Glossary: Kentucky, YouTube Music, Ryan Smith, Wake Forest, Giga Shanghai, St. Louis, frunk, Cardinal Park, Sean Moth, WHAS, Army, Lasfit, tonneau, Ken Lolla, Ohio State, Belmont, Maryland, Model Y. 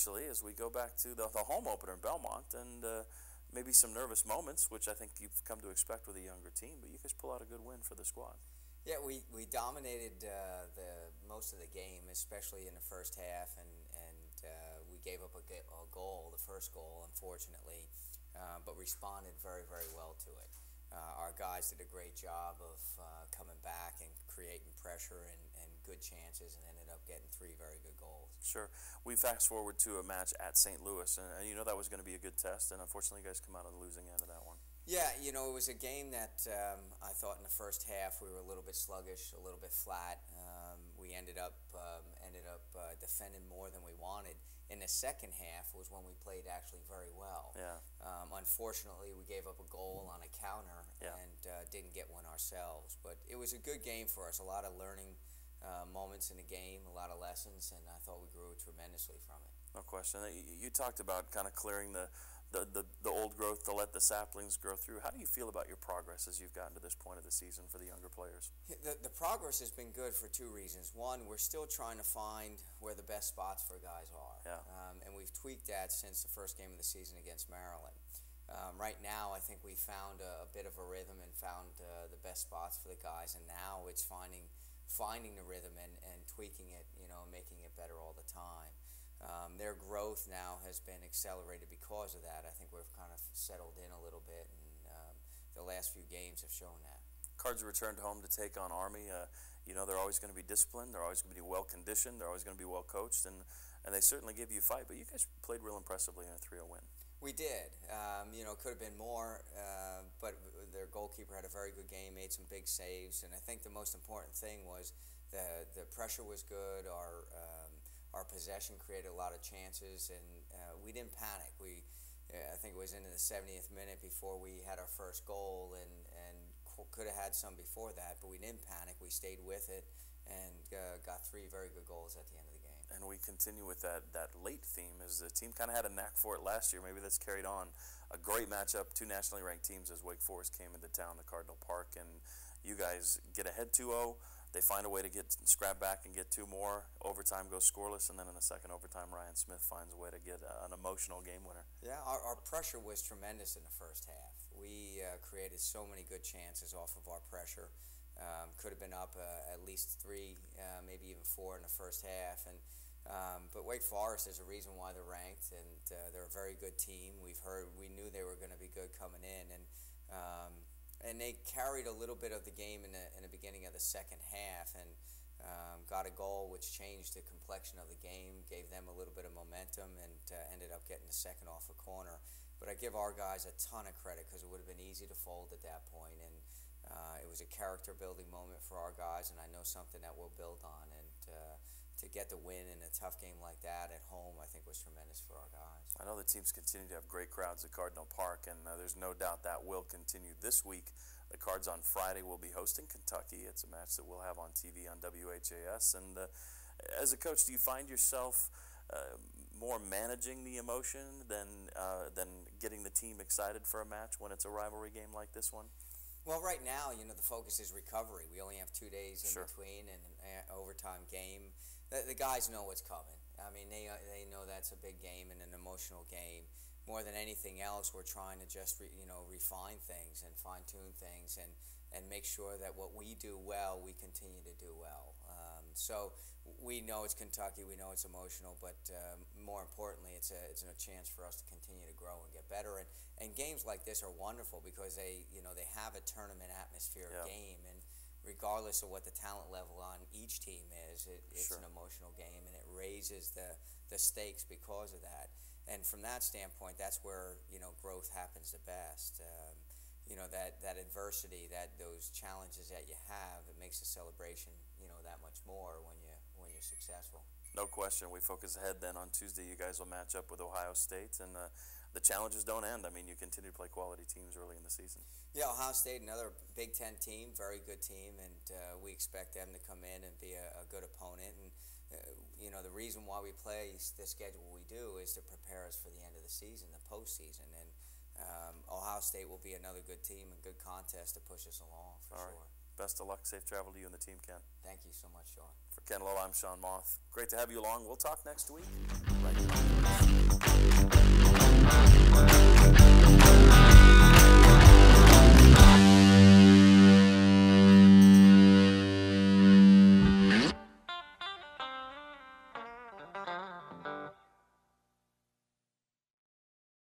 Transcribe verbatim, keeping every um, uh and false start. Actually, as we go back to the, the home opener in Belmont and uh, maybe some nervous moments, which I think you've come to expect with a younger team, but you guys pull out a good win for the squad. Yeah, we, we dominated uh, the most of the game, especially in the first half, and, and uh, we gave up a, a goal, the first goal, unfortunately, uh, but responded very, very well to it. Uh, our guys did a great job of uh, coming back and creating pressure and, and good chances, and ended up getting three very good goals. Sure. We fast forward to a match at Saint Louis, and, and you know that was going to be a good test, and unfortunately you guys come out on the losing end of that one. Yeah, you know, it was a game that um, I thought in the first half we were a little bit sluggish, a little bit flat. Um, we ended up um, ended up uh, defending more than we wanted. In the second half was when we played actually very well. Yeah. Um, unfortunately, we gave up a goal on a counter, yeah, and uh, didn't get one ourselves. But it was a good game for us, a lot of learning uh, moments in the game, a lot of lessons, and I thought we grew tremendously from it. No question. You talked about kind of clearing the, the, the, the old growth to let the saplings grow through. How do you feel about your progress as you've gotten to this point of the season for the younger players? The, the progress has been good for two reasons. One, we're still trying to find where the best spots for guys are. Yeah. Um, and we've tweaked that since the first game of the season against Maryland. Um, right now, I think we found a, a bit of a rhythm and found uh, the best spots for the guys, and now it's finding finding the rhythm and, and tweaking it, you know, making it better all the time. Um, their growth now has been accelerated because of that. I think we've kind of settled in a little bit, and um, the last few games have shown that. Cards returned home to take on Army. Uh, you know, they're always going to be disciplined. They're always going to be well-conditioned. They're always going to be well-coached, and, and they certainly give you a fight. But you guys played real impressively in a three oh win. We did. Um, you know, it could have been more, uh, but their goalkeeper had a very good game, made some big saves, and I think the most important thing was the, the pressure was good. Our um, Our possession created a lot of chances, and uh, we didn't panic. We, uh, I think it was into the seventieth minute before we had our first goal, and, and could have had some before that, but we didn't panic. We stayed with it and uh, got three very good goals at the end of the game. And we continue with that, that late theme, as the team kind of had a knack for it last year. Maybe that's carried on. A great matchup, two nationally ranked teams as Wake Forest came into town, the Cardinal Park, and you guys get ahead two oh. They find a way to get scrap back and get two more. Overtime goes scoreless, and then in the second overtime, Ryan Smith finds a way to get uh, an emotional game winner. Yeah, our, our pressure was tremendous in the first half. We uh, created so many good chances off of our pressure. Um, could have been up uh, at least three, uh, maybe even four in the first half. And um, but Wake Forest is a reason why they're ranked, and uh, they're a very good team. We've heard, we knew they were going to be good coming in, and. Um, And they carried a little bit of the game in the, in the beginning of the second half, and um, got a goal which changed the complexion of the game, gave them a little bit of momentum, and uh, ended up getting the second off a corner. But I give our guys a ton of credit, because it would have been easy to fold at that point, and uh, it was a character-building moment for our guys, and I know something that we'll build on. And uh, to get the win in a tough game like that at home, I think was tremendous for our guys. I know the teams continue to have great crowds at Cardinal Park, and uh, there's no doubt that will continue this week. The Cards on Friday will be hosting Kentucky. It's a match that we'll have on T V on W H A S. And uh, as a coach, do you find yourself uh, more managing the emotion than, uh, than getting the team excited for a match when it's a rivalry game like this one? Well, right now, you know, the focus is recovery. We only have two days in sure. between and an overtime game. The, the guys know what's coming. I mean, they, they know that's a big game and an emotional game. More than anything else, we're trying to just, re, you know, refine things and fine-tune things and, and make sure that what we do well, we continue to do well. Um, so we know it's Kentucky. We know it's emotional. But um, more importantly, it's a, it's a chance for us to continue to grow and get better. And, and games like this are wonderful because they, you know, they have a tournament atmosphere yeah. game. And regardless of what the talent level on each team is, it, it's sure. an emotional game, and it raises the, the stakes because of that. And from that standpoint, that's where, you know, growth happens the best. Um, you know, that, that adversity, that those challenges that you have, it makes the celebration, you know, that much more when you when you're successful. No question. We focus ahead then on Tuesday. You guys will match up with Ohio State, and uh, the challenges don't end. I mean, you continue to play quality teams early in the season. Yeah, Ohio State, another Big Ten team, very good team, and uh, we expect them to come in and be a, a good opponent. And uh, you know, the reason why we play the schedule we do is to prepare us for the end of the season, the postseason. And um, Ohio State will be another good team and good contest to push us along for All sure. Right. Best of luck, safe travel to you and the team, Ken. Thank you so much, Sean. For Ken Lolla, I'm Sean Moth. Great to have you along. We'll talk next week. Right.